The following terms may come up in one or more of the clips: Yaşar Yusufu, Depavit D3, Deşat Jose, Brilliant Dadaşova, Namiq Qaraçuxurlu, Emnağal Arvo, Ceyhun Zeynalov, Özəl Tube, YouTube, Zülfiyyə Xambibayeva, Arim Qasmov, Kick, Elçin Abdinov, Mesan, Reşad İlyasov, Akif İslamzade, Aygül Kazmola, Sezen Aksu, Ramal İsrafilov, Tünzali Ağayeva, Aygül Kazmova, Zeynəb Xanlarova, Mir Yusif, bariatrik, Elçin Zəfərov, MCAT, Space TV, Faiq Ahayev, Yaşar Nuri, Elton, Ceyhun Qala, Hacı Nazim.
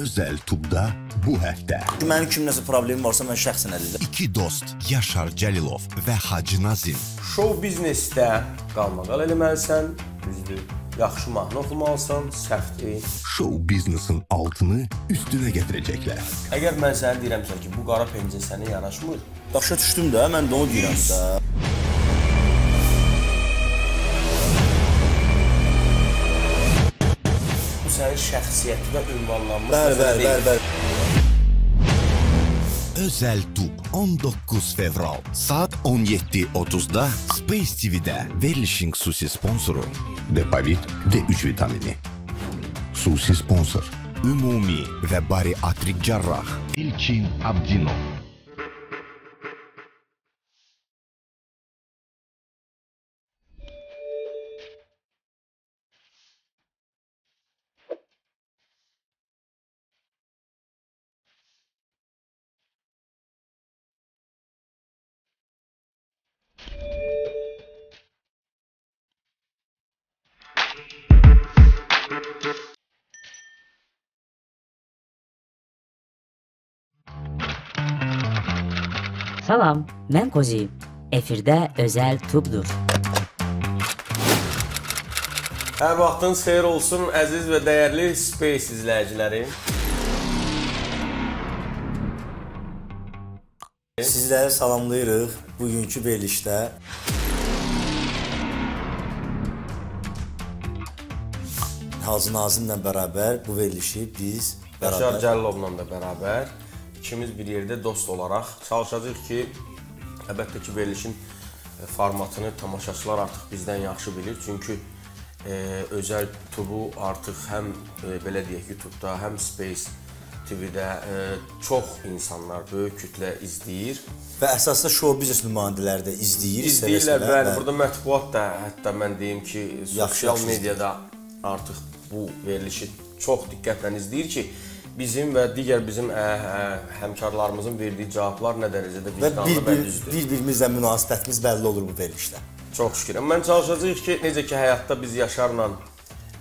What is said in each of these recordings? Özəl Tube'da bu həftə. Mənim kimləsə problemim varsa mən şəxsən əliləm. İki dost Yaşar Cəlilov və Hacı Nazim. Şou biznesdə qalmaqal eləməlisən, düzdür. Yaxşı mahnı oxumalısan, səhvdir. Şou biznesin altını üstünə gətirəcəklər. Əgər mən sənə deyirəmsə ki, bu qara pencə sənə yanaşmır. Daşa düşdüm də, mən də onu deyirəmsə. Sənin şəxsiyyətinə ünvanlanmış. Bəli. Özəl Tube 19 fevral saat 17:30'da Space TV'də. Verilişin xüsusi sponsoru Depavit D3 vitamini. Xüsusi sponsor ümumi və bariatrik cərrah Elçin Abdinov. Salam, mən Kozi. Efirdə Özəl Tube'dur. Hər vaxtın xeyir olsun, əziz və dəyərli Space izləyiciləri. Sizləri salamlayırıq bugünkü verilişdə. Hacı Nazimlə bərabər bu verilişi biz Yaşar Cəlilovla da bərabər İkimiz bir yerdə dost olaraq çalışacağıq ki, əlbəttə ki, verilişin formatını tamaşaçılar artıq bizdən yaxşı bilir. Çünki Özəl Tube artıq həm, belə deyək, YouTube'da, həm Space TV'də çox insanlar, böyük kütlə izleyir. Və əsasında show business nümayəndələri də izleyir. İzleyirlər, bəli. Burada mətbuat da, hətta mən deyim ki, sosial mediada artıq bu verilişi çox diqqətlə izleyir ki, bizim və digər bizim həmkarlarımızın verdiyi cavablar nə dərəcədə vicdanlı və düzdür. Bir-birimizlə münasibətimiz bəlli olur bu verilişdə. Çox şükür. Mən çalışacağıq ki, necə ki, həyatda biz Yaşarla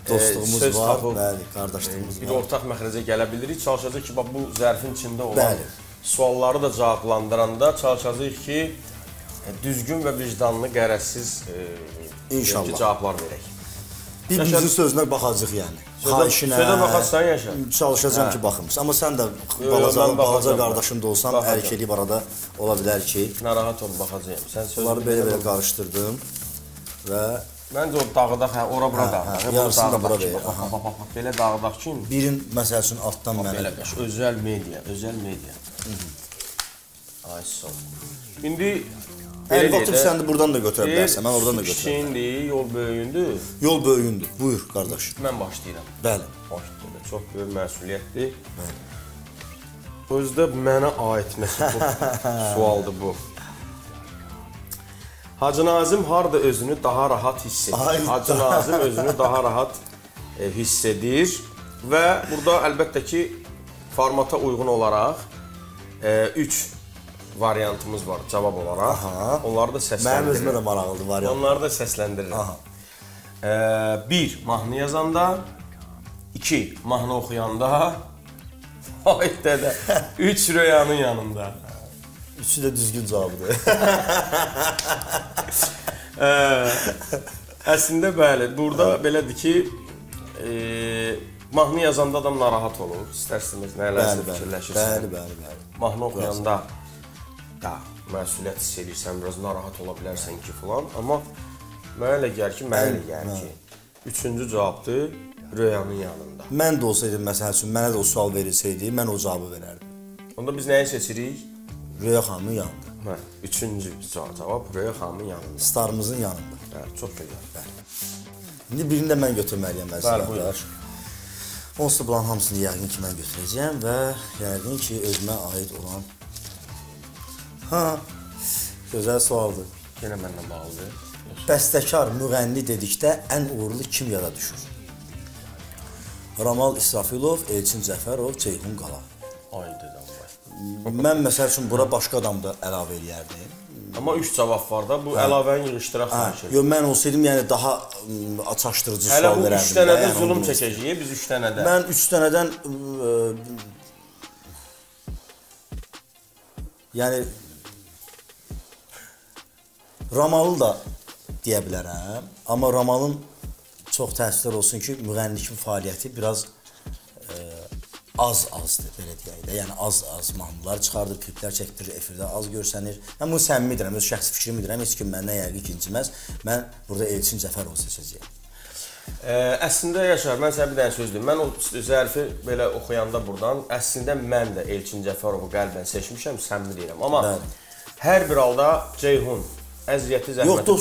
dostluğumuz var, bəli, qardaşlığımız var. Bir ortaq məxrəcə gələ bilirik. Çalışacağıq ki, bu zərfin içində olan sualları da cavablandıranda çalışacağıq ki, düzgün və vicdanlı, qərəzsiz cavablar verək. Bir-birimizin sözünə baxacaq, yəni. Xahişinə, çalışacağım ki, baxımız. Amma sən də balaca qardaşım da olsan, ərik eləyib arada ola bilər ki... Narahat ol, baxacaqım. Bunları belə-belə qarışdırdım və... Məncə o dağıdaq, ora-bura dağıdaq. Yarısını da bura verir. Belə dağıdaq ki... Birin, məsəl üçün, altdan mənə... Özəl media, özəl media. Ay, sol. İndi... Elvatıb sən də buradan da götürə bilərsən, mən oradan da götürə bilərsən. Şimdi yol böyüyündür. Yol böyüyündür, buyur qardaş. Mən başlayıram. Bəli. Başlayıram, çox böyük məsuliyyətdir. Özdə mənə aid sualdır bu. Hacı Nazim harada özünü daha rahat hiss edir. Hacı Nazim özünü daha rahat hiss edir. Və burada əlbəttə ki, formata uyğun olaraq 3 variantımız var cavab olaraq. Onları da səsləndirir. Mənim özümə də maraqlıdır variant. Onları da səsləndirir. 1. Mahnı yazanda. 2. Mahnı oxuyanda. 3. Röyanın yanında. 3-ü də düzgün cavabdır. Əslində, bəli. Burada belədir ki, mahnı yazanda adam narahat olur. İstərsiniz, nəyələrsə fikirləşirsiniz. Mahnı oxuyanda da, məsuliyyət hiss edirsən, biraz narahat ola bilərsən ki, filan. Amma mənə elə gəlir ki, üçüncü cavabdır, röyanın yanında. Mən də olsaydım, məsəl üçün, mənə də o sual verilsəydi, mən o cavabı verərdim. Onda biz nəyi seçirik? Röya xanımın yanında. Hə, üçüncü cavab, Röya xanımın yanında. Starımızın yanında. Çox gözəl. İndi birini də mən götürməliyəm, məsələ. Bəli, buyur. Onsuz da bunların hamısını yəqin ki, mən götürəcəyəm və yəqin ki, özümə aid olan gözəl sualdır. Yenə mənlə bağlıdır. Bəstəkar, müğənni dedikdə ən uğurlu kim yada düşür? Ramal İsrafilov, Elçin Zəfərov, Ceyhun Qala. Aydır, Allah. Mən, məsəl üçün, bura başqa adam da əlavə eləyərdim. Ama 3 cevap var da, bu əlavəni yığışdıra xaricdir. Yo, mən olsaydım yəni daha açışdırıcı sual verərdim. Hələ bu 3 dənədən zulüm çəkəcəyik, biz 3 dənədən. Mən 3 dənədən... Yəni... Ramalı da deyə bilərəm, amma Ramalın çox təəssüflər olsun ki, müğənnilik fəaliyyəti biraz az-azdır, belə deyək də. Yəni az-az mahnılar çıxardır, kliplər çəkdirir, efirdə az görsənir. Mən bunu səmimi deyirəm, öz şəxsi fikrimi deyirəm, heç kim məndən yəqin ki inciməz. Mən burada Elçin Zəfərov seçəcəyəm. Əslində Yaşar, mən sənə bir dənə söz deyim. Mən o zərfi belə oxuyanda buradan, əslində mən də Elçin Zəfərovu qəlbən seçmişəm, səmimi deyirəm. Amma hər bir halda Ceyhun əziyyəti, zəhməti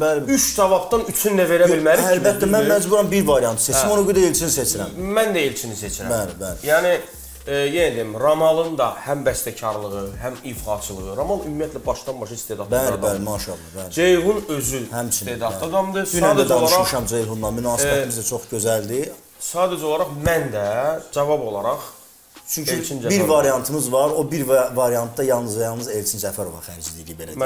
böyüdü. 3 cavabdan 3-ünü nə verə bilmərik ki? Əlbəttə, mən məcburam bir variantı seçim, ona qədər Elçini seçirəm. Mən də Elçini seçirəm. Yəni, yenə deyim, Ramalın da həm bəstəkarlığı, həm ifaçılığı. Ramal ümumiyyətlə başdan-başa istedatlı adamdır. Bəli, maşallah. Ceyhun özü istedatlı adamdır. Dünən də danışmışam Ceyhunla, münasibətimiz də çox gözəldir. Sadəcə olaraq mən də cavab olaraq Çünki bir variantımız var, o bir variantda yalnız və yalnız Elçin Zəfərova xərcliyik, belə deyək.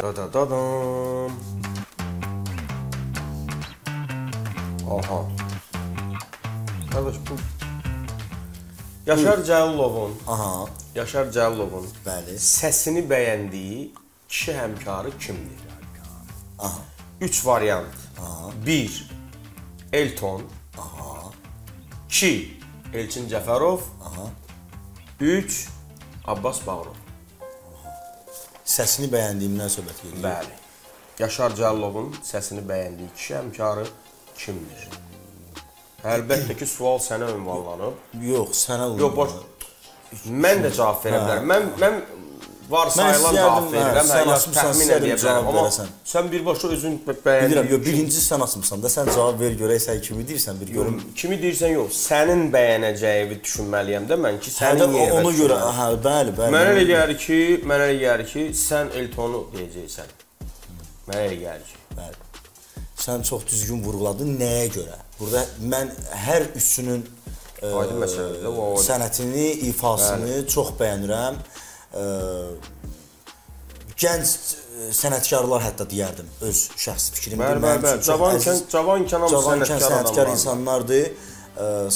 Aha. Qardaş, bu... Yaşar Cəlilovun səsini bəyəndiyi kişi həmkarı kimdir? Aha. 3 variant. 1. Elton. 2. Elçin Zəfərov. 3. Abbas Bağırov. Səsini bəyəndiyimdən söhbət edirik. Bəli. Yaşar Cəllovun səsini bəyəndiyi kişi həmkarı kimdir? Əlbəttə ki, sual sənə ünvanlanıb. Yox, sənə ünvanlanıb. Mən də cavab verə bilərəm. Mən var sayılan cavab verirəm, təxmin edə bilərəm. Amma sən birbaşa özün bəyəndiyin kim? Birinci sən açmışsan da, sən cavab ver görək, sən kimi deyirsən bir görüm. Kimi deyirsən yox, sənin bəyənəcəyi düşünməliyəm də mən ki, sənin yerə düşünməliyəm. Mənə elə gəlir ki, sən Eltonu deyəcəksən. Mənə elə gəlir ki. Bəli. Sən çox düzgün vurguladın, nəyə görə? Burada mən hər üçünün sənətini, ifasını çox bəyənirəm. Gənc sənətkarlar hətta deyərdim, öz şəxsi fikrim. Bəli, cavankən sənətkar insanlardır.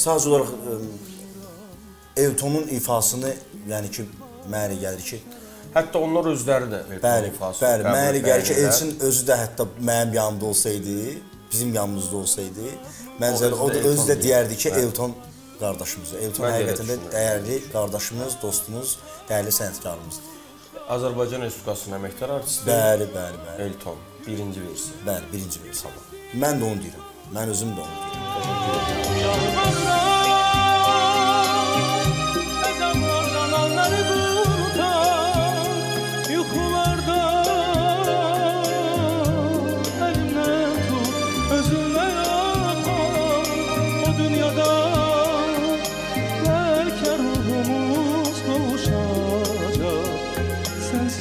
Sadəcə olaraq Eltonun ifasını, yəni ki, mənə gəlir ki... Hətta onlar özləri də Eltonun ifasını. Bəli, mənə gəlir ki, Elçin özü də hətta mənim yanımda olsaydı, bizim yanımızda olsaydı, o da özü də deyərdi ki, Elton... Qardaşımızı. Elton həqiqətən də dəyərli qardaşımız, dostumuz, dəyərli sənətkarımızdır. Azərbaycan Respublikasının əməkdar artisti? Bəli, bəli, bəli. Elton, birinci versi. Bəli, birinci versi. Mən də onu deyirəm. Mən özüm də onu deyirəm.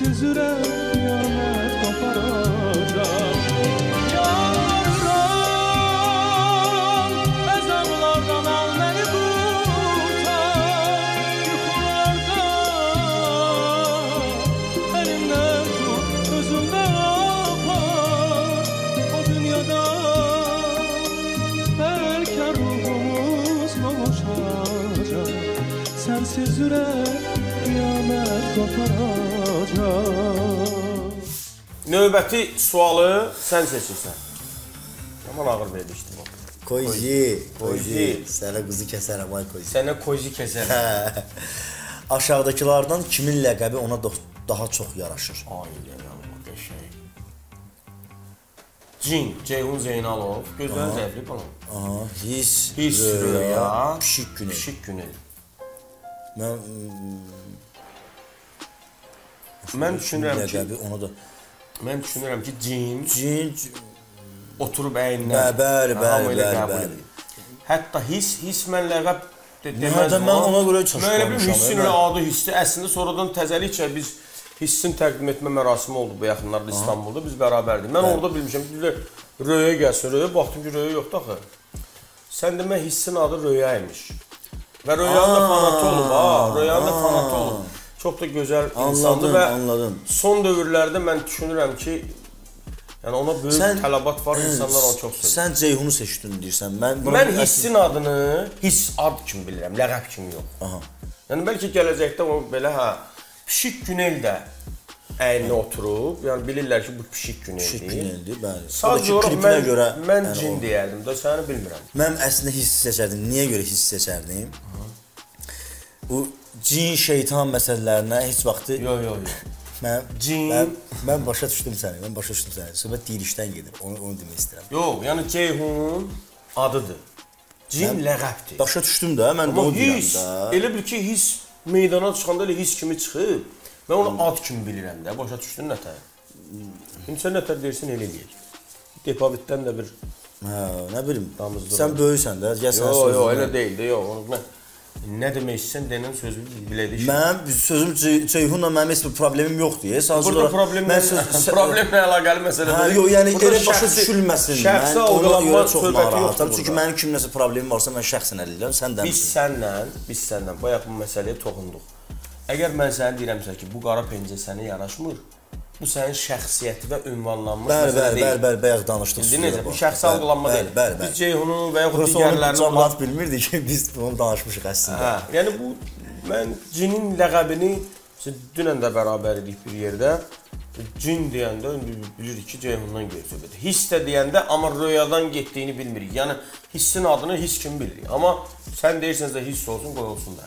Üzürəm, qiyamət qoparacaq. Yalvarıram, əzablardan al məni qurtar. Yuxularda əlimdən tut, özümdən apar. O dünyada bəlkə ruhumuz qovuşacaq. Sənsiz üzürəm, qiyamət qoparacaq. Növbəti sualı sən seçirsən. Yaman ağır vermişdim o. Koji, koji, sənə qızı kəsərəm, ay koji. Sənə koji kəsərəm. Aşağıdakılardan kimin ləqəbi ona daha çox yaraşır? Ay, yaraşır, qəşəy. Cin, Ceyhun Zeynalov, gözlərin zəfli bana. His, Röya, Pişik Günel. Mən düşünürəm ki, cin oturub əyinlər. Bəli, bəli, bəli. Hətta his mən ləqəb deməzdim. Mən ona görə çaşıqlamışam. Mən elə bilim, hissin ilə adı hissi. Əslində, sonradan təzəlikcə biz hissin təqdim etmə mərasimi oldu bu yaxınlarda İstanbulda. Biz bərabərdik. Mən orada bilmişəm ki, Röya gəlsin. Röya, baxdım ki, Röya yoxdur axı. Sən demə, hissin adı Röya imiş. Və Röyanın da fanatı olub. Çok da güzel insandı ve son dövrlerde ben düşünürüm ki yani ona büyük tələbat var, insanlar onu çok seviyor. Sen Ceyhun'u seçdin deyirsən. Ben hissin adını his ad kimi bilirəm, ləqəb kimi yox. Aha. Yani belki gelecekte o böyle pişik güneldə əyninə oturub, yani bilirlər ki bu pişik güneldir. Pişik güneldir, bəli. Sadece klipinə görə mən cin deyərdim də səni bilmirəm. Mən əslində hissi seçərdim. Niyə görə hissi seçərdim? Bu cin şeytan məsələlərinə heç vaxtı Mən başa düşdüm səni, Söhbət deyilişdən gedir, onu demək istəyirəm. Yox, yəni Ceyhun adıdır. Cin ləqəbdir. Başa düşdüm də, mən onu deyirəm də. Elə bil ki, his meydana çıxanda elə his kimi çıxıb, mən onu ad kimi bilirəm də, başa düşdün nətər? İndi sən nətər deyirsin, elə deyək. Depavitdən də bir... Hə, nə bilim, sən böyüksən də, gəl sənə sözüm. Yox, elə deyildi, yox. Nə demək istəyirsən, deyilən sözümü biləydik. Mən sözüm Ceyhunla mənim heç bir problemim yoxdur. Burada problemlə əlaqəli məsələdir. Yox, yəni elə başa düşülməsin. Şəxsə olqalanma söhbəti yoxdur. Çünki mənim kiminləsə problemim varsa, mən şəxsən əliləyəm, sən dəmişsin. Biz sənlə bayaq bu məsələyə toxunduq. Əgər mən sənə deyirəmsə ki, bu qara pencə sənə yaraşmır, bu sənin şəxsiyyəti və ünvanlanmış məsələ deyil. Bəli, bayaq danışdıq. İndi necə? Bu şəxsi alqılanma deyil. Biz Ceyhunu və yaxud digərlərini... Burası onu cəmat bilmirdi ki, biz bunu danışmışıq əslində. Yəni bu, mən cinin ləqəbini... Dünən də bərabər idik bir yerdə. Cin deyəndə bilirik ki, Ceyhundan görürsün. Hiss də deyəndə, amma röyadan getdiyini bilmirik. Yəni, hissin adını his kimi bilirik. Amma sən deyirsiniz də hiss olsun, qoy olsun da.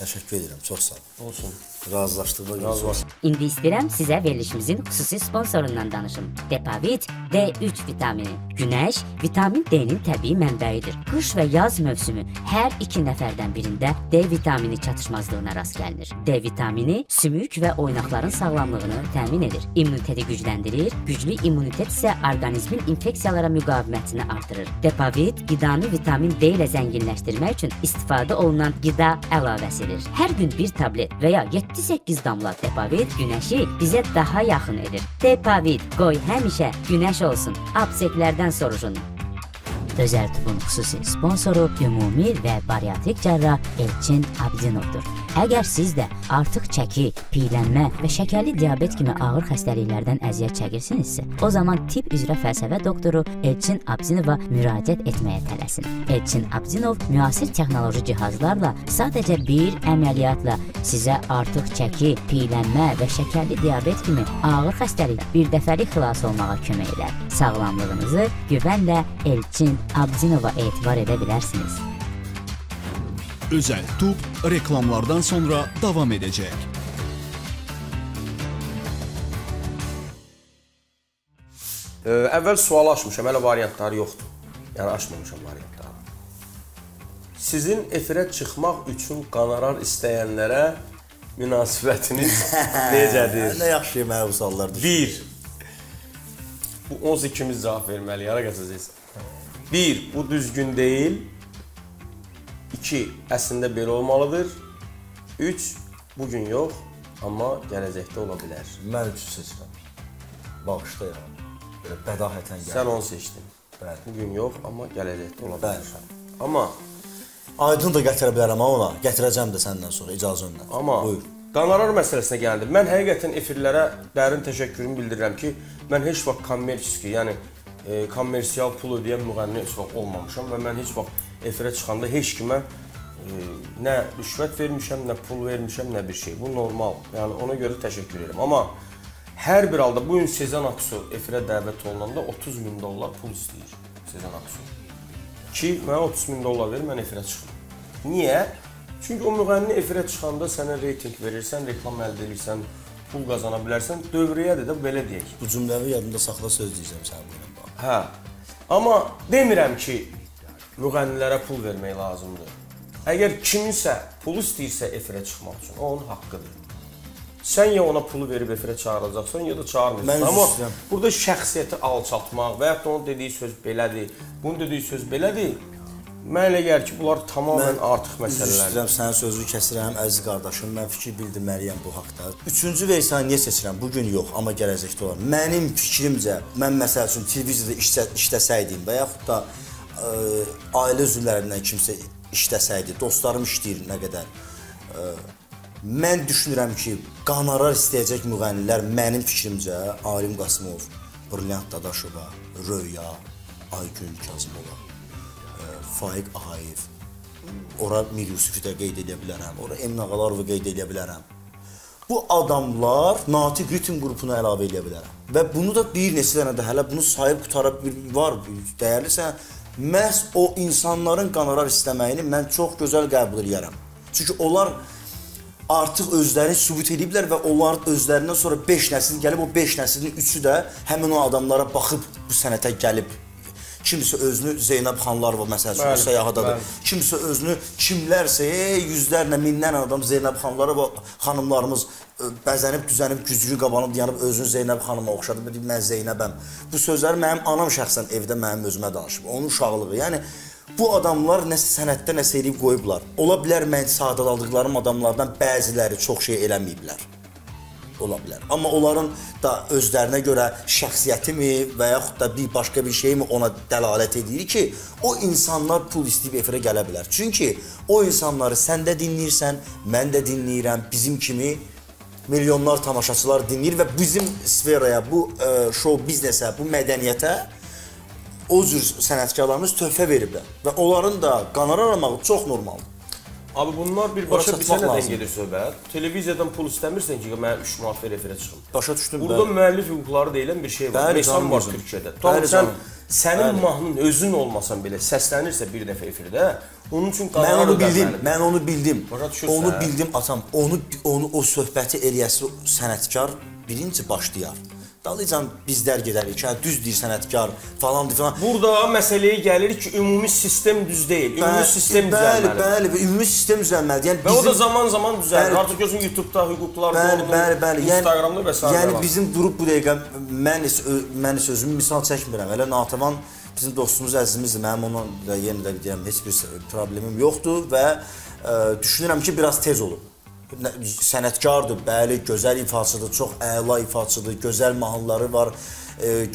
Təşəkkür edirəm, çox sağ olun. Olsun. Razılaşdırma görürsünüz. İndi istəyirəm sizə verilişimizin xüsusi sponsorundan danışım. Depavit D3 vitamini. Günəş, vitamin D-nin təbii mənbəyidir. Qış və yaz mövsümü hər iki nəfərdən birində D vitamini çatışmazlığına rast gəlinir. D vitamini sümük və oynaqların sağlamlığını təmin edir. İmmuniteti gücləndirir, güclü immunitet isə orqanizmin infeksiyalara müqavimətini artırır. Depavit qidanı vitamin D ilə zənginləşdirmək üçün istifadə olunan qida əlavəsidir. Hər gün bir tablet və ya 8 damla Depavit güneşi bizə daha yaxın edir. Depavit, qoy həmişə güneş olsun. Apseklərdən soruşun. Özəl Tubun xüsusi sponsoru ümumi və bariatrik cərrah Elçin Abdinovdur. Əgər siz də artıq çəki, piylənmə və şəkərli diabet kimi ağır xəstəliklərdən əziyyət çəkirsinizsə, o zaman tibb üzrə fəlsəfə doktoru Elçin Abdinova müraciət etməyə tələsin. Elçin Abdinov müasir texnoloji cihazlarla sadəcə bir əməliyyatla sizə artıq çəki, piylənmə və şəkərli diabet kimi ağır xəstəlik bir dəfəlik xilas olmağa kömək edər. Sağlamlığınızı güvənlə Elçin Abdinova etibar edə bilərsiniz. Özəl Tube reklamlardan sonra davam edəcək. Əvvəl sual açmışam, hələ variantları yoxdur. Yəni açmamışam variantları. Sizin efirə çıxmaq üçün qonorar istəyənlərə münasibətiniz necədir? Nə yaxşı mənə bu suallar düşür. 1. Bu 12-miz cavab verməli, yara qaçacaqsınız. 1. Bu düzgün deyil. 2. Əslində belə olmalıdır. 3. Bugün yox, amma gələcəkdə ola bilər. Mən 3-ü seçirəm. Bağışlayıram. Belə bədahətən gəlir. Sən onu seçdin. Bugün yox, amma gələcəkdə ola bilər. Amma... Aydın da gətirə bilərəm ona. Gətirəcəm də səndən sonra, icazə önlə. Amma qonorar məsələsinə gəldim. Mən həqiqətən efirlərə dərin təşəkkürümü bildirirəm ki, mən heç vaxt kommersiski, yəni kommersial pul ödəyən müğənni olmamışam və mən heç vaxt efirə çıxanda heç kimə nə rüşvət vermişəm, nə pul vermişəm, nə bir şey. Bu normal, yəni ona görə təşəkkür edirəm. Amma hər bir halda bugün Sezen Aksu efirə dəvət olunanda 30 min dollar pul istəyir Sezen Aksu. Ki, mənə 30 min dollar verir, mən efirə çıxım. Niyə? Çünki o müğənni efirə çıxanda sənə reyting verirsən, reklam əldə edirsən, pul qazana bilərsən, dövriyədir də belə deyək. Bu cümləvi yadında saxla söz deyəcəm sənə bunu. Hə, amma demirəm ki, müğənnilərə pul vermək lazımdır. Əgər kimsə pul istəyirsə efirə çıxmaq üçün, o onun haqqıdır. Sən ya ona pulu verib efirə çağıracaqsan, ya da çağırmayacaqsan. Amma burada şəxsiyyəti alçaltmaq və yaxud da onun dediyi söz belədir, bunun dediyi söz belədir, mən elə gəlir ki, bunlar tamamən artıq məsələlərdir. Mən istəyirəm, sənin sözünü kəsirəm, əziz qardaşım, mən fikir bildirməliyəm bu haqda. Üçüncü versiyanı niyə seçirəm? Bugün yox, amma gələcəkdə olar. Mənim fikrimcə, mən məsəl üçün televiziyada işləsəydim və yaxud da ailə üzvlərindən kimsə işləsəydi, dostlarım işləyir nə qədər, Mən düşünürəm ki, qanarar istəyəcək müğənnilər mənim fikrimcə Arim Qasmov, Brilliant Dadaşova, Röya, Aygül Kazmola, Faiq Ahayev, ora Mir Yusifi də qeyd edə bilərəm, ora Emnağal Arvo qeyd edə bilərəm. Bu adamlar Natiq Ritim qrupuna əlavə edə bilərəm. Və bunu da bir neçə dənə də hələ bunu sahib qutaraq var, dəyərlisən, məhz o insanların qanarar istəməyini mən çox gözəl qəbul edərəm. Çünki onlar artıq özlərini sübut ediblər və onlar özlərindən sonra 5 nəsil gəlib, o 5 nəsilin 3-ü də həmin o adamlara baxıb bu sənətə gəlib. Kimsə özünü Zeynəb Xanlarova, məsəl üçün, səyahadadır. Kimsə özünü kimlərsə, yüzlərlə, minlərlə adam Zeynəb Xanlarova xanımlarımız bəzənib, düzənib, güzgü qabanıb, yanıb özünü Zeynəb xanıma oxşadı. Mən Zeynəbəm. Bu sözləri mənim anam şəxsən evdə mənim özümə danışıb. Onun uşaqlığı. Yəni, bu adamlar nəsə sənətdə nəsə eləyib qoyublar. Ola bilər, mən sadə aldıqlarım adamlardan bəziləri çox şey eləməyiblər. Ola bilər. Amma onların da özlərinə görə şəxsiyyəti mi və yaxud da bir başqa bir şey mi ona dəlalət edir ki, o insanlar pul istəyib efirə gələ bilər. Çünki o insanları sən də dinləyirsən, mən də dinləyirəm, bizim kimi milyonlar tamaşaçılar dinləyir və bizim sferaya, bu şov biznesə, bu mədəniyyətə o cür sənətkarlarımız töhfə veriblər. Və onların da qanarar almağı çox normaldır. Abi bunlar birbaşa bizə nədən gedir söhbət? Televiziyadan pul istəmirsən ki, mənə 3 manat verə firə çıxım. Başa düşdüm. Burada müəllif hüquqları deyilən bir şey var. Mesan var Türkiyədə. Sən sənin mahnın özün olmasan belə səslənirsə bir dəfə efirdə, onun üçün qanarı da bəzənir. Mən onu bildim. Başa düşürsən. Onu bildim atam. Onu o söhbəti eləyəsi sənətkar birinci başlayar. Dalıcan bizlər gedərik ki, düz deyir sənətkar falandır filan. Burada məsələyə gəlir ki, ümumi sistem düz deyil, ümumi sistem düzəlməlidir. Bəli, bəli, ümumi sistem düzəlməlidir. Və o da zaman-zaman düzəlməlidir. Artıq gözün YouTube-da, hüquqlarda oldu, Instagramda və s. Yəni bizim durub bu dəqiqə, mən sözümü misal çəkmirəm, elə Natavan bizim dostumuz, əzizimizdir, mənim onunla yenə də deyirəm, heç bir problemim yoxdur və düşünürəm ki, biraz tez olub. Sənətkardır, bəli, gözəl ifaçıdır, çox əla ifaçıdır, gözəl mahnıları var,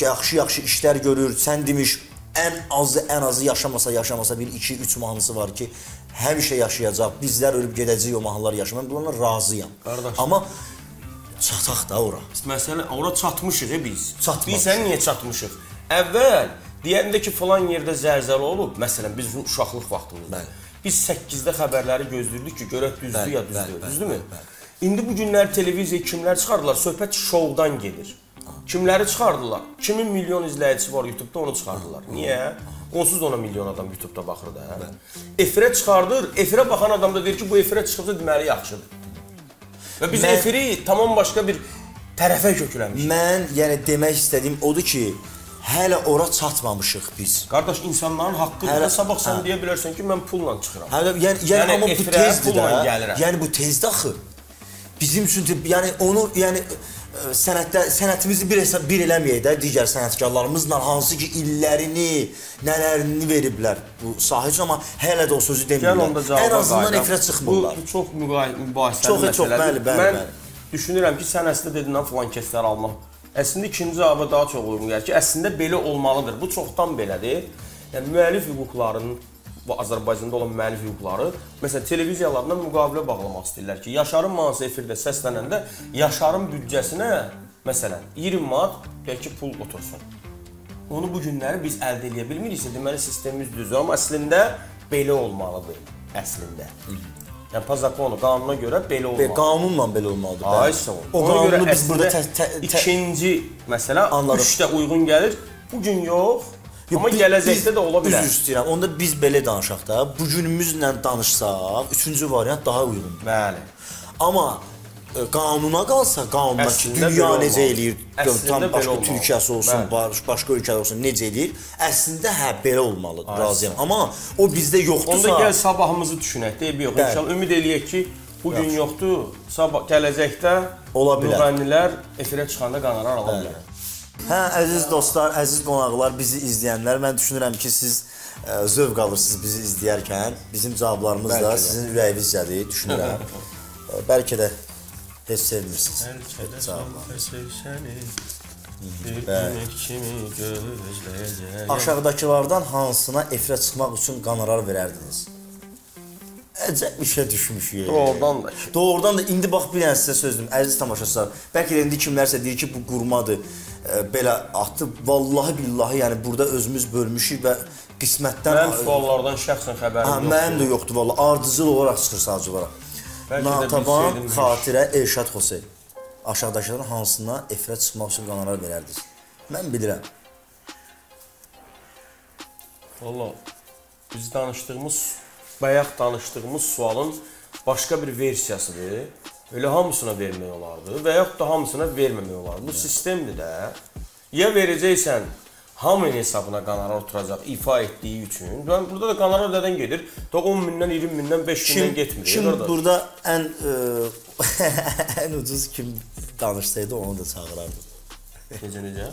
yaxşı-yaxşı işlər görür, sən demiş, ən azı yaşamasa bir, 2-3 mahnısı var ki, həmişə yaşayacaq, bizlər ölüb gedəcəyik o mahnıları yaşamaq, bunlarla razıyam. Amma çataq da ora. Məsələn, ora çatmışıq biz. Bizsən niyə çatmışıq? Əvvəl, deyəndə ki, filan yerdə zəlzələ olub, məsələn, biz uşaqlıq vaxtımızda. Biz 8-də xəbərləri gözləyirdik ki, görək düzdür ya düzdür, düzdürmü? İndi bu günləri televiziyaya kimlər çıxardılar? Söhbət şovdan gedir. Kimləri çıxardılar? Kimin milyon izləyicisi var YouTube-da, onu çıxardılar. Niyə? Onsuz da ona milyon adam YouTube-da baxır da. Efirə çıxardır, efirə baxan adam da deyir ki, bu efirə çıxıbsa deməli yaxşıdır. Və biz efiri tamam başqa bir tərəfə köküləmişik. Mən yəni demək istədiyim odur ki, hələ ora çatmamışıq biz. Qardaş, insanların haqqıdır da sabah sən deyə bilərsən ki, mən pulla çıxıram. Yəni, amma bu tezdir də. Yəni, bu tezdə axı. Bizim üçün də, yəni, onu, yəni, sənətimizi bir eləməyək də digər sənətkarlarımızla, hansı ki, illərini, nələrini veriblər bu sahə üçün, amma hələ də o sözü demirlər. Ən azından efirə çıxmırlar. Bu çox mübahisəli məsələdir. Mən düşünürəm ki, sən əslində dedin, filan kəslər almaq. Əslində, ikinci cavabı daha çox uyğun gəlir ki, əslində belə olmalıdır. Bu çoxdan belədir. Yəni, müəllif hüquqlarının, Azərbaycanda olan müəllif hüquqları, məsələn, televiziyalarla müqavilə bağlamaq istəyirlər ki, Yaşarın manası efirdə səslənəndə Yaşarın büdcəsinə, məsələn, 20 manat, deyək ki, pul otursun. Onu bu günləri biz əldə eləyə bilmiriksə, deməli, sistemimiz düzdür. Amma əslində belə olmalıdır, əslində. Yəni, Pazakonu qanuna görə belə olmalıdır. Qanunla belə olmalıdır. Aysa o. O qanunu biz burada ikinci məsələ, üçdə uyğun gəlir. Bugün yox, amma gələcəkdə də ola bilər. Üzr istəyirəm, onda biz belə danışaq da, bugünümüzlə danışsaq, üçüncü variant daha uyğundur. Bəli. Amma qanuna qalsa, qanuna ki, dünya necə eləyir, tam başqa Türkiyəsi olsun, başqa ölkədə olsun, necə eləyir, əslində hə, belə olmalıdır, razıyam. Amma o bizdə yoxdursa... Onda gəl sabahımızı düşünək, deyib yox, inşallah, ümid eləyək ki, bugün yoxdur, gələcəkdə müğənnilər efirə çıxanda qanarar ala bilər. Hə, əziz dostlar, əziz qonaqlar, bizi izləyənlər, mən düşünürəm ki, siz zövq alırsınız bizi izləyərkən, bizim cavablarımız da sizin ürəyinizcədir, düşünürəm. Bəlkə də heç sevmirsiniz. Bəlkə də sevsəni, bir günlük kimi gözləyəcək. Aşağıdakılardan hansına efirə çıxmaq üçün qanarar verərdiniz? əcəb işə düşmüşük. Doğrudan da. Doğrudan da. İndi bax, bir dənə sizə sözlüm, əziz tamaşaçılar. Bəlkə indi kimlərsə deyir ki, bu qurmadır, belə atıb. Vallahi billahi, yəni burada özümüz bölmüşük və qismətdən... Mən suallardan şəxsən xəbərim yoxdur. Mənim də yoxdur, vallahi. Ardıcıl olaraq çıxır sadəcə olaraq. Nataban, Xatirə, Deşat Jose. Aşağıdakilərin hansına efirə çıxmaq üçün qanarlar verərdiniz? Mən bilirəm. Valla, biz danışdığımız, bayaq danışdığımız sualın başqa bir versiyasıdır. Öyle hamısına vermək olardı və yaxud da hamısına verməmək olardı. Bu sistemdir də. Ya verəcəksən, hamının hesabına qanara oturacaq ifa etdiyi üçün. Burada da qanara ödədən gedir. 10 mindən, 20 mindən, 5 mindən getmir. Kim burada ən ucuz kim danışsaydı, onu da çağırardı. Necə?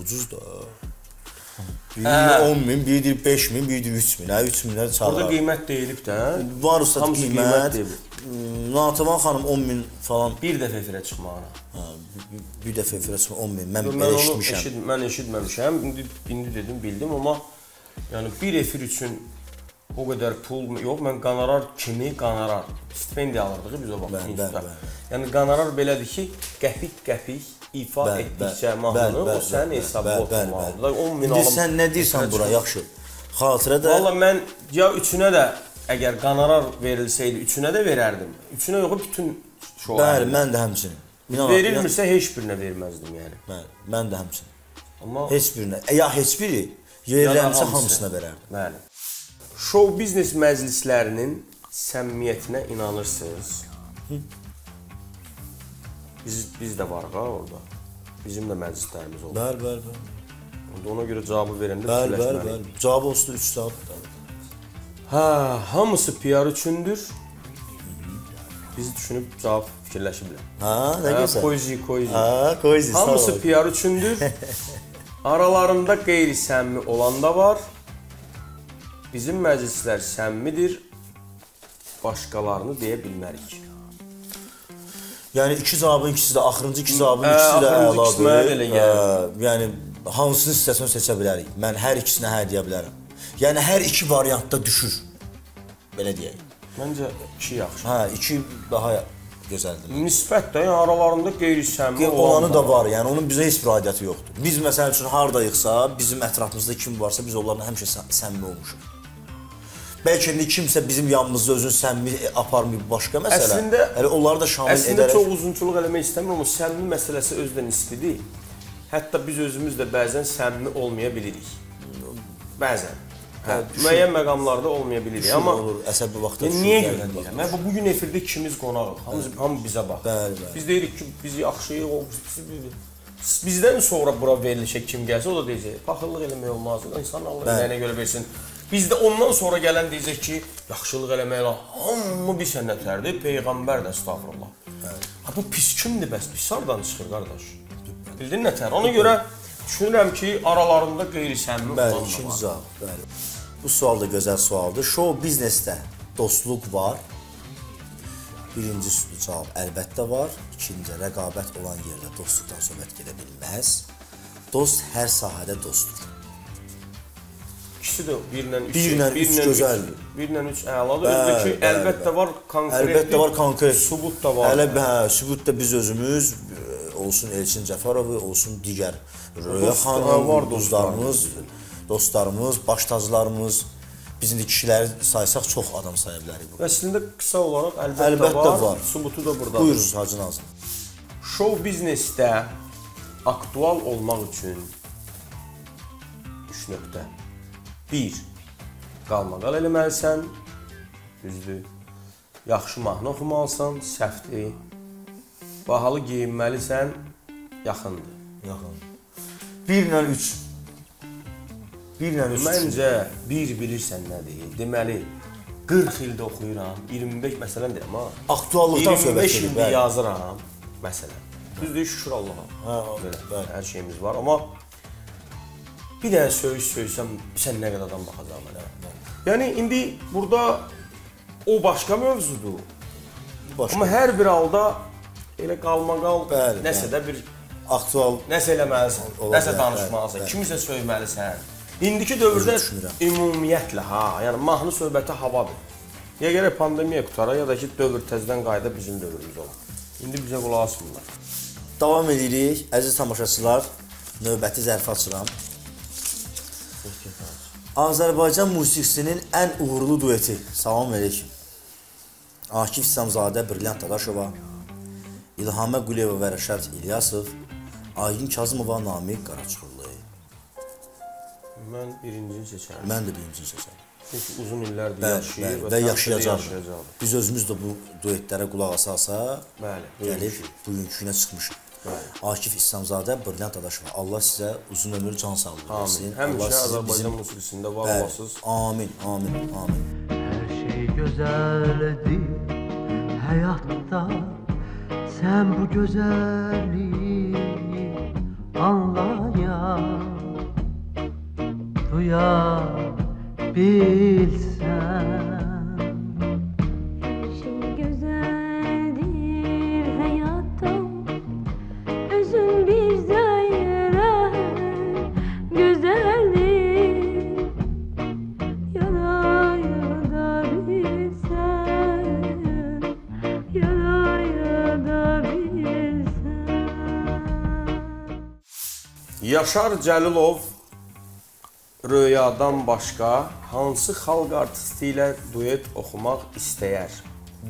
Ucuz da. Biri 10 min, biri 5 min, biri 3 min. 3 minlər çağırardı. Burada qiymət deyilib də. Var ustad qiymət. Natavan xanım 10 min falan. Bir dəfə efirə çıxmağına. Bir dəfə efirə çıxmağına 10 min. Mən belə eşitmişəm. Mən eşitməmişəm. İndi dedim, bildim. Amma bir efir üçün o qədər pul yox. Mən qanarar kimi qanarar. Stipendi alırdığı biz o baxımda. Yəni qanarar belədir ki, qəpik-qəpik ifa etdikcə mahnını o sənin hesabı oturmalıdır. 10 min alım. İndi sən nə deyirsən bura? Yaxşı. Xatirə də... Valla mən ya üçünə də... Əgər qanarar verilsəydi, üçünə də verərdim. Üçünə yoxu bütün şoğlarım. Bəli, mən də həmçinin. Verilmirsə, heç birinə verməzdim yəni. Bəli, mən də həmçinin. Heç birinə, ya heç biri, yerlərimsə hamısına verərdim. Bəli. Şov-biznes məclislərinin səmimiyyətinə inanırsınız. Biz də varıq ha orada. Bizim də məclislərimiz oldu. Bəli, bəli, bəli. Ona görə cavabı verəndə fikirləşməliyik. Bəli, bəli, bəli. Cavabı olsun 3 saatdir. Hə, hamısı PR üçündür. Bizi düşünüb cavab fikirləşib biləm. Hə, nə gözəl. Koyzi, koyzi. Hə, koyzi, sağ olun. Hamısı PR üçündür. Aralarında qeyri-səmmi olan da var. Bizim məclislər səmmidir. Başqalarını deyə bilmərik. Yəni, iki cavabın ikisi də, axırıncı iki cavabın ikisi də əladır. Yəni, hansını istəsən seçə bilərik. Mən hər ikisinə hə deyə bilərəm. Yəni, hər iki variantda düşür, belə deyək. Məncə, iki yaxşı. Hə, iki daha gözəldir. Nisbət də, yəni, aralarında qeyri-səmmi olanı da var. Yəni, onun bizə heç bir aidiyyəti yoxdur. Biz, məsəl üçün, haradayıqsa, bizim ətrafımızda kim varsa, biz onlarla həmişə səmimi olmuşuq. Bəlkə indi kimsə bizim yanımızda özün səmimi aparmayıb başqa məsələ. Əslində, çox uzunçuluq eləmək istəmir, amma səmimi məsələsi özdən nisbidir. Hətta biz özümüz də bəzən səmimi olmaya bilirik. Bəzən. Müəyyən məqamlarda olmaya bilirik. Niyə görə deyirəm? Bugün efirdə ikimiz qonağıq. Hamı bizə baxır. Biz deyirik ki, biz yaxşıyıq. Bizdən sonra bura verilişə kim gəlsə, o da deyəcək, paxıllıq eləmək olmazdır. İnsanın Allah nəyinə görə versin. Bizdə ondan sonra gələn deyəcək ki, yaxşılıq eləmək olmaz. Hamı bir sənətlərdir, Peyğəmbər də estağfurullah. Bu pis kimdir bəs? Pis hardan çıxır, qardaş? Bildin nətər? Ona görə düşünürəm ki, aralarında qeyri-səmmi olanlar var. Bəli, ikinci cavab, bəli. Bu sual da gözəl sualdır. Şou-biznesdə dostluq var. Birinci cavab əlbəttə var. İkinci, rəqabət olan yerdə dostluqdan söhbət gedə bilməz. Dost hər sahədə dostdur. İkisi də 1-3 gözəldir. 1-3 əladır. Özdəki əlbəttə var konkretdir, sübut da var. Sübut da biz özümüz, olsun Elçin Zəfərovu, olsun digər Röya xanım, dostlarımız, baştacılarımız. Bizim də kişiləri saysaq, çox adam saya bilərik. Əslində, qısa olaraq əlbəttə var, sübutu da buradadır. Buyuruz, Hacı Nazim. Şov-biznesdə aktual olmaq üçün 3.1 qalmaqal eləməlisən, düzdür, yaxşı mahnı oxumalısan, səhvdir. Bahalı geyinməlisən, yaxındır. Yaxındır. 1-3. 1-3. Məncə, bir bilirsən nədir? Deməli, 40 ildə oxuyuram, 25, məsələn deyirəm ha. Aktuallıqdan söhbət edir. 25 ildə yazıram, məsələn. Düzdür, şükür Allaha. Hər şeyimiz var, amma bir dənə söysəm, sən nə qədər adam baxacaq mənə. Yəni, indi burada o başqa mövzudur. Amma hər bir halda elə qalmaqal nəsə də bir nəsə eləməlisən, nəsə danışmalısan, kimisə söyməlisən. İndiki dövrdə ümumiyyətlə, yəni mahnı söhbəti havadır. Ya gerek pandemiya qutara, ya da ki dövr tezdən qayıda bizim dövrümüz ola. İndi bizə qulaq asmırlar. Davam edirik. Əziz tamaşaçılar, növbəti zərfi açıram. Azərbaycan musiqisinin ən uğurlu dueti. Salam əleykum. Akif İslamzade, Brilliant Dadaşova, İlhamə Quliyeva və Reşad İlyasov, Aygül Kazmova, Namiq Qaraçuxurlu. Mən birincini seçərəm. Mən də birincini seçərəm. Çünki uzun illərdir yaşayır və yaşayacaq. Biz özümüz də bu duetlərə qulaq asasa, gəlib bugünkünə çıxmışıq. Akif İslamzade, Brilliant Dadaşova, Allah sizə uzun ömür, can sağlığı versin. Həmişə Azərbaycan musiqisində var olasınız. Amin, amin, amin. Hər şey gözəldir həyatda, sən bu gözəlliyi anlayan, duyan, bilsen. Her şey güzeldir hayatta, özün bir zahire güzeldir, yaraya da bilsen, yaraya da bilsen. Yaşar Cəlilov Röyadan başqa hansı xalq artisti ilə duet oxumaq istəyər?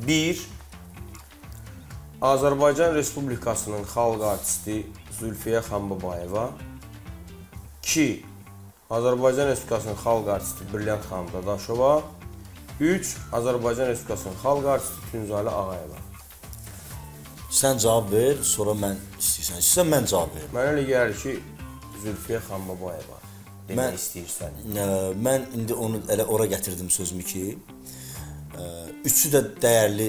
1. Azərbaycan Respublikasının xalq artisti Zülfiyyə Xambibayeva. 2. Azərbaycan Respublikasının xalq artisti Brilliant Dadaşova. 3. Azərbaycan Respublikasının xalq artisti Tünzali Ağayeva. Sən cavab ver, sonra mən istəyirsən. İstəyirsən, mən cavab ver. Mənə elə gəlir ki, Zülfiyyə Xambibayeva. Demək istəyirsən? Mən indi onu elə ora gətirdim sözümü ki, üçü də dəyərli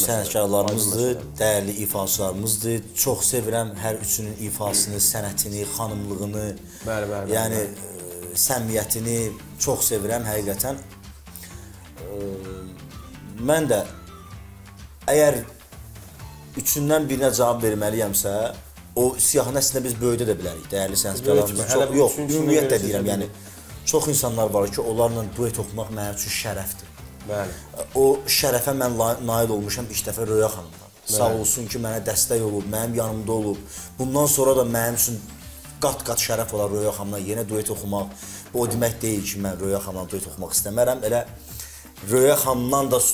sənətkarlarımızdır, dəyərli ifaçılarımızdır. Çox sevirəm hər üçünün ifasını, sənətini, xanımlığını, yəni səmiyyətini çox sevirəm həqiqətən. Mən də əgər üçündən birinə cavab verməliyəmsə, o siyahını əslində biz böyüdə də bilərik, dəyərli sənətkarlarımız. Yox, ümumiyyətlə deyirəm, yəni çox insanlar var ki, onlarla duet oxumaq mənim üçün şərəfdir. O şərəfə mən nail olmuşam ilk dəfə Röya xanımdan. Sağ olsun ki, mənə dəstək olub, mənim yanımda olub. Bundan sonra da mənim üçün qat-qat şərəf olar Röya xanımdan yenə duet oxumaq. O demək deyil ki, mən Röya xanımdan duet oxumaq istəmərəm. Elə Röya xanımdan da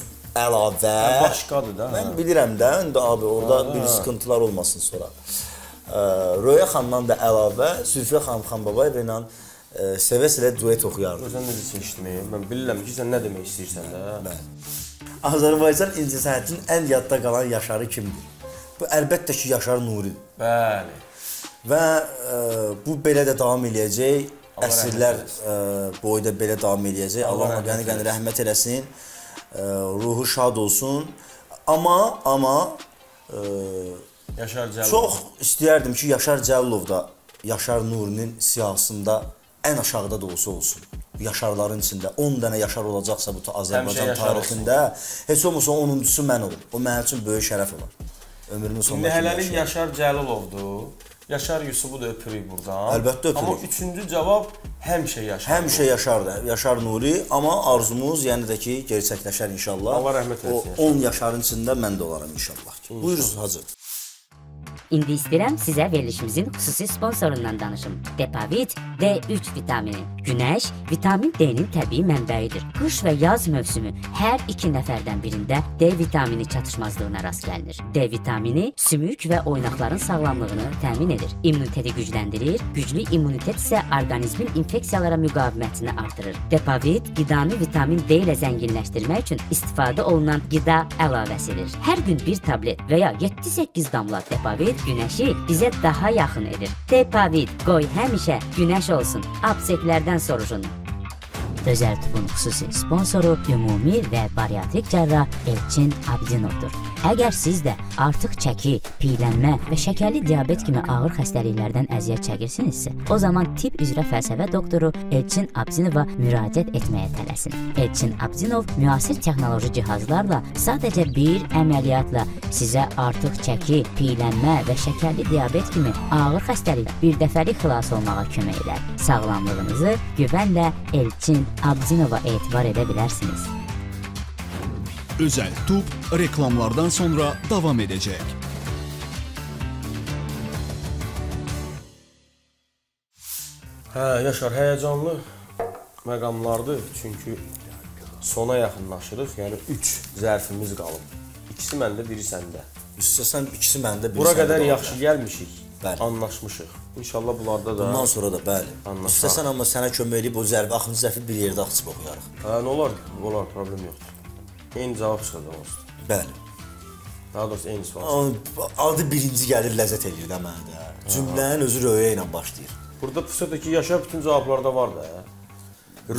əlavə... Başqadır da. Mən bilirəm də, abi, orada bir sıkıntılar olmasın sonra. Röya xanımdan da əlavə Zülfiyyə xanım Xambibayeva ilə sevə-sevə duet oxuyardı. Sən nə seçdin? Mən bilirəm ki, sən nə demək istəyirsən. Azərbaycan incəsənətinin ən yadda qalan Yaşarı kimdir? Bu, əlbəttə ki, Yaşar Nuridir. Bəli. Və bu belə də davam eləyəcək, əsrlər boyda belə davam eləyəcək. Allah qəni-qəni rəhmət eləsin, ruhu şad olsun. Amma... Çox istəyərdim ki, Yaşar Cəlilov da Yaşar Nurinin siyasında ən aşağıda da olsa olsun. Yaşarların içində 10 dənə Yaşar olacaqsa bu Azərbaycan tarixində, heç olmasa 10-cusu mən olub. O mənim üçün böyük şərəf olar. İndi hələlik Yaşar Cəlilovdur, Yaşar Yusufu da öpürük buradan. Əlbəttə öpürük. Amma üçüncü cavab həmişə Yaşardır. Həmişə Yaşardır, Yaşar Nuri. Amma arzumuz, yəni də ki, gerçəkləşər inşallah. Allah rəhmət etsin. O 10 Yaşarın içində mən də olaram inşallah. Buyuruz Hacı. İndi istəyirəm sizə verilişimizin xüsusi sponsorundan danışım. Depavit D3 vitamini. Günəş, vitamin D-nin təbii mənbəyidir. Qış və yaz mövsümü hər iki nəfərdən birində D vitamini çatışmazlığına rast gəlinir. D vitamini sümük və oynaqların sağlamlığını təmin edir. İmmuniteti gücləndirir, güclü immunitet isə orqanizmin infeksiyalara müqavimətini artırır. Depavit qidanı vitamin D ilə zənginləşdirmək üçün istifadə olunan qida əlavəsidir. Hər gün bir tablet və ya 7-8 damla Depavit Güneşi bizə daha yaxın edir. Depavit, qoy həmişə günəş olsun. Apseklərdən soruşun. Özəl Tubun xüsusi sponsoru ümumi və bariatrik cərrah Elçin Abdinovdur. Əgər siz də artıq çəki, piylənmə və şəkərli diabet kimi ağır xəstəliklərdən əziyyət çəkirsinizsə, o zaman tibb üzrə fəlsəfə doktoru Elçin Abdinova müraciət etməyə tələsin. Elçin Abdinov müasir texnoloji cihazlarla sadəcə bir əməliyyatla sizə artıq çəki, piylənmə və şəkərli diabet kimi ağır xəstəlik bir dəfəlik xilas olmağa kömək edər. Sağlamlığınızı güvənlə Elçin Abdinova etibar edə bilərsiniz. Özəl Tube reklamlardan sonra devam edecek. Hə, Yaşar, heyecanlı məqamlardır. Çünkü sona yaxınlaşırıq. Yəni 3 zərfimiz qalıb. İkisi məndə, biri səndə. İstəsən ikisi məndə, biri səndə. Bura qədər yaxşı gəlmişik. Bəli. Anlaşmışıq. İnşallah bunlarda da. Bundan sonra da bəli. İstəsən amma sənə kömək edib o zərfi, axırıncı zərfi bir yerdə açıb oxuyarıq. Hə, nə olar? Olar, problem yoxdur. Eyni cavab çıxacaq olsun. Bəli. Daha doğrusu eyni sualsın. Adı birinci gəlir, ləzzət eləyir də mənə də. Cümlənin özü Röya ilə başlayır. Burada fürsətdəki Yaşar bütün cavablarda var da.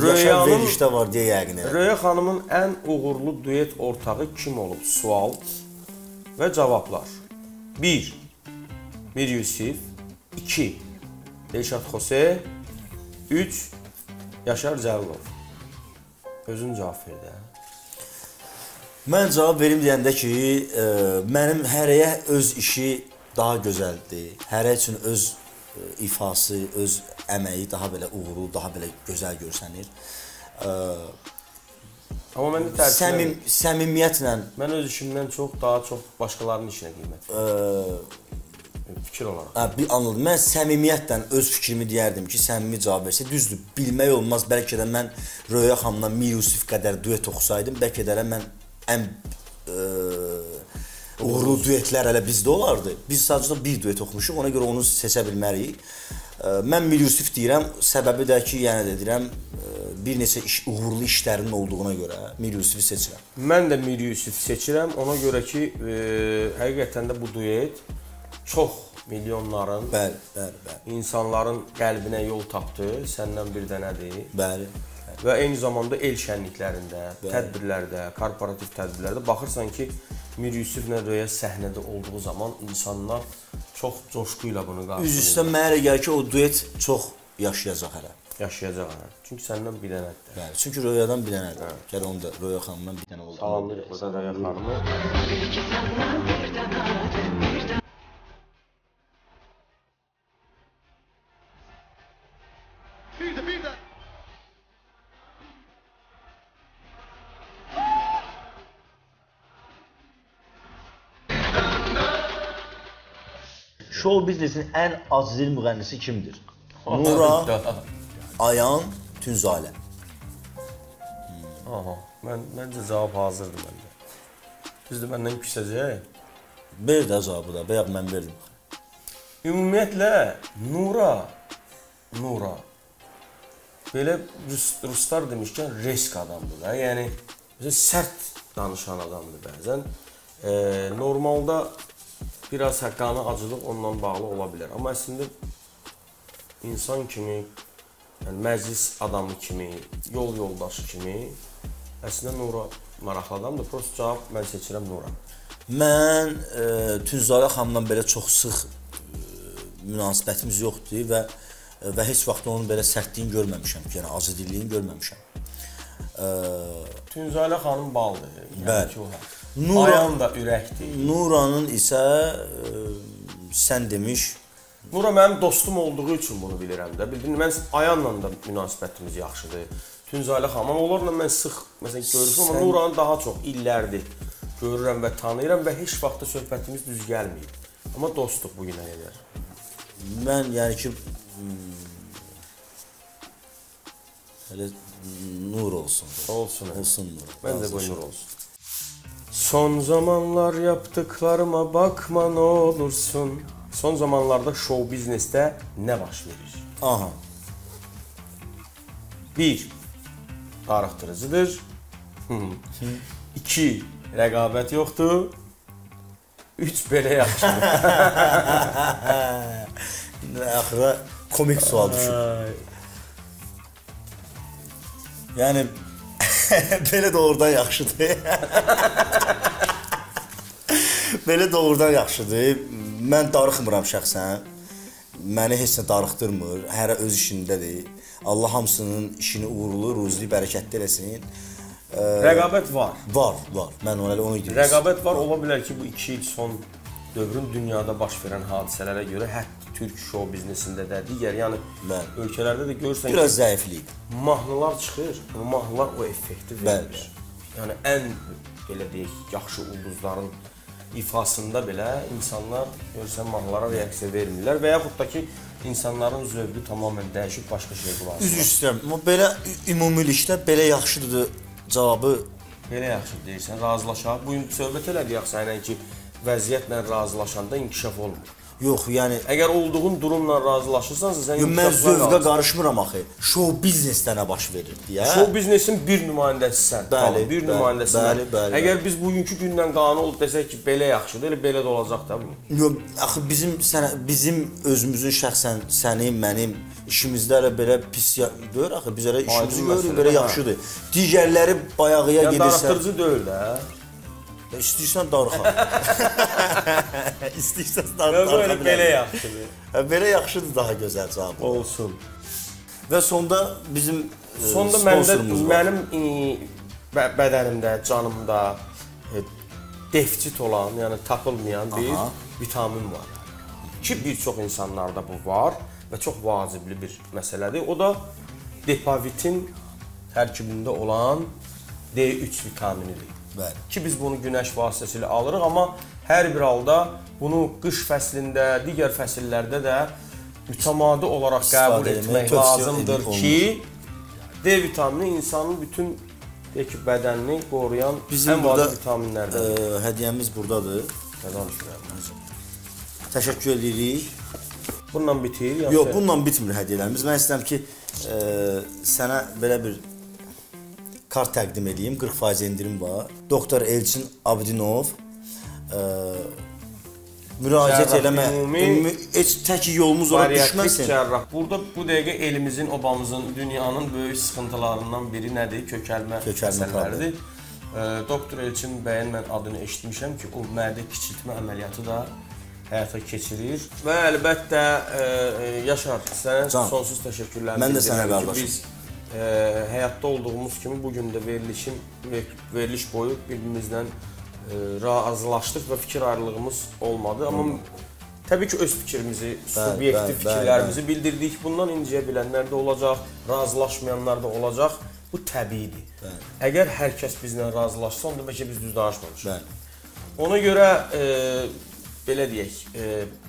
Yaşar verişdə var deyə yəqin elə. Röya xanımın ən uğurlu düet ortağı kim olub? Sual və cavablar. 1. Mir Yusif. 2. Deşat Jose. 3. Yaşar Cəlilov. Özün cavab ver də. Mən cavab verim deyəndə ki, mənim hərəyə öz işi daha gözəldir. Hərə üçün öz ifası, öz əməyi daha belə uğurlu, daha belə gözəl görsənir. Amma mən də tərsinəm. Səmimiyyətlə. Mən öz işimdən çox, daha çox başqalarının işinə qiymət verirəm. Fikir olaraq. Anladım. Mən səmimiyyətlə öz fikrimi deyərdim ki, səmimi cavab versə, düzdür, bilmək olmaz. Bəlkə də mən Röya xanımla Mir Yusif qədər duet oxusaydım, bəlkə də mən ən uğurlu duetlər hələ bizdə olardı. Biz sadəcə bir duet oxumuşuq, ona görə onu seçə bilməliyik. Mən Mir Yusif deyirəm, səbəbi də ki, yəni də deyirəm, bir neçə uğurlu işlərinin olduğuna görə Mir Yusifi seçirəm. Mən də Mir Yusifi seçirəm, ona görə ki, həqiqətən də bu duet çox milyonların, insanların qəlbinə yol tapdı, səndən bir dənədir. Bəli. Və eyni zamanda el şənliklərində, tədbirlərdə, korporativ tədbirlərdə baxırsan ki, Mir Yusiflə Röya səhnədə olduğu zaman insanlar çox coşku ilə bunu qarşılıyor. Üz üstə mənə gəlir ki, o duet çox yaşayacaq hələ. Yaşayacaq hələ. Çünki səndən bir dənədir. Bəli, çünki Röyadan bir dənədir. Gəl onu da Röya xanımdan bir dənə oldu. Salamlıyıq burada Röya xanımı. Show biznesinin ən azizil müğənnisi kimdir? Nura, Ayan, Tünzalə. Aha, məncə cavab hazırdır məndə. Düzdür, məndən küsəcək. Ver də cavabı da, bəyək mən verdim. Ümumiyyətlə, Nura, belə ruslar demişkən, risk adamdır da. Yəni, sərt danışan adamdır bəzən. Normalda biraz haqqana acılıq ondan bağlı ola bilər. Amma əslində insan kimi, məclis adamı kimi, yol yoldaşı kimi əslində Nura maraqlı adamdır. Prost cavab mən seçirəm Nura. Mən Tünzali xanımdan belə çox sıx münasibətimiz yoxdur və heç vaxt onun belə sərtliyini görməmişəm, yəni acı dilliyini görməmişəm. Tünzali xanım baldır. Bəli. Ayan da ürəkdir. Nuranın isə sən demiş... Nura mənim dostum olduğu üçün bunu bilirəm də. Bildin, mən Ayanla da münasibətimiz yaxşıdır. Tünzali xanım, onlarla mən sıx görürüm, amma Nuranı daha çox illərdir görürəm və tanıyıram və heç vaxt da söhbətimiz düz gəlməyib. Amma dostluq bu günə qədər. Mən yəni ki... Hələ Nur olsun. Olsun. Olsun Nur. Mən də qoy Nur olsun. Son zamanlar yaptıklarıma bakma ne olursun. Son zamanlarda show biznesdə nə baş verir? Aha. 1. Darıxdırıcıdır. 2. Rəqabət yoxdur. 3. Belə yaxşıdır. Axıra komik sual düşür. Yəni... Belə doğrudan yaxşıdır. Belə doğrudan yaxşıdır. Mən darıxmıram şəxsən. Məni heç nə darıxdırmır. Hərə öz işindədir. Allah hamısının işini uğurlu, ruzli, bərəkətli eləsin. Rəqabət var. Var. Mən onu edirəm. Rəqabət var. Ola bilər ki, bu 2 il son dövrün dünyada baş verən hadisələrə görə hətta türk show biznesində də, digər yəni ölkələrdə də görürsən ki... Biraz zəifliyik. Mahnılar çıxır, mahnılar o effekti verir. Yəni ən belə deyək, yaxşı ulduzların ifasında belə insanlar görsən mahnılara reaksiya vermirlər və yaxud da ki, insanların zövqü tamamən dəyişib başqa şey qulaqsınlar. Üzr istəyirəm, belə ümumilikdə belə yaxşıdır cavabı. Belə yaxşıdır deyirsən, razılaşaq. Bugün söhbət elədiyək sənə ki, vəziyyətlə razılaşanda inkişaf olmur. Yox, yəni... Əgər olduğun durumla razılaşırsansa, sən inkişaflar razılaşır. Mən zövqə qarışmıram axı, şov biznesdə nə baş verir deyə. Şov biznesin bir nümayəndəsisən. Bəli, bəli, bəli. Əgər biz bugünkü gündən qanun olub desək ki, belə yaxşıdır, elə belə də olacaq da bu. Yox, axı bizim özümüzün şəxsən, sənin, mənim işimizdə elə belə pis... Döyür axı, biz elə işimizi görürük, belə yaxşıdır. Digərləri bayağıya gedirsən... İstəyirsən darıxan. İstəyirsən darıxan. Belə yaxşıdır. Belə yaxşıdır daha gözəl cavab. Olsun. Və sonda bizim sponsorumuz var. Sonda mənim bədənimdə, canımda defsit olan, yəni tapılmayan bir vitamin var. Ki, bir çox insanlarda bu var və çox vacibli bir məsələdir. O da Depavitin tərkibində olan D3 vitaminidir. Ki biz bunu günəş vasitəsilə alırıq, amma hər bir halda bunu qış fəslində, digər fəsillərdə də mütəmadi olaraq qəbul etmək lazımdır ki, D vitamini insanın bütün bədənini qoruyan ən vacib vitaminlərdir. Bizim hədiyəmiz buradadır. Təşəkkür edirik. Bununla bitir? Yox, bununla bitmir hədiyələrimiz. Mən istəyirəm ki, sənə belə bir kart təqdim edeyim, 40% indirim var. Doktor Elçin Abdinov müraciət eləmə, heç tək yolumuz ona düşməsin. Burada bu dəqiqə elimizin, obamızın, dünyanın böyük sıxıntılarından biri nədir? Kökəlmə məsələlərdir. Doktor Elçin bəyin mən adını eşitmişəm ki, o mədə kiçiltmə əməliyyatı da həyata keçirir. Və əlbəttə, Yaşar, sənə sonsuz təşəkkürlərimiz. Mən də sənə qardaşım. Həyatda olduğumuz kimi bugün də veriliş boyu birbirimizdən razılaşdıq və fikir ayrılığımız olmadı. Amma təbii ki, öz fikrimizi, subyektiv fikirlərimizi bildirdik. Bundan inciyə bilənlər də olacaq, razılaşmayanlar da olacaq. Bu təbiidir. Əgər hər kəs bizlə razılaşsa, onda bəlkə biz düz danışmamışıq. Ona görə, belə deyək,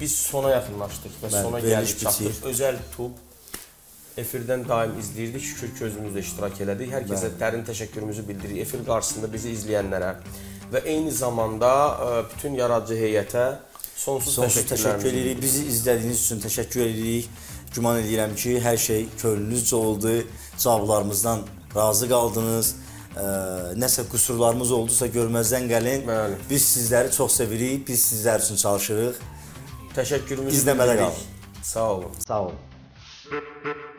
biz sona yaxınlaşdıq və sona gəlib çatdıq. Özəl Tube Efirdən daim izləyirdik, şükür ki, özümüzdə iştirak elədik. Hər kəsə dərin təşəkkürümüzü bildiririk. Efir qarşısında bizi izləyənlərə və eyni zamanda bütün yaradıcı heyətə sonsuz təşəkkür edirik. Bizi izlədiyiniz üçün təşəkkür edirik. Güman edirəm ki, hər şey könlünüzcə oldu. Cavablarımızdan razı qaldınız. Nəsə qüsurlarımız olduysa görməzdən gəlin. Biz sizləri çox sevirik, biz sizlər üçün çalışırıq. Təşəkkürümüzü bilirik. İzləmədə qalın. Sağ olun. Sağ olun.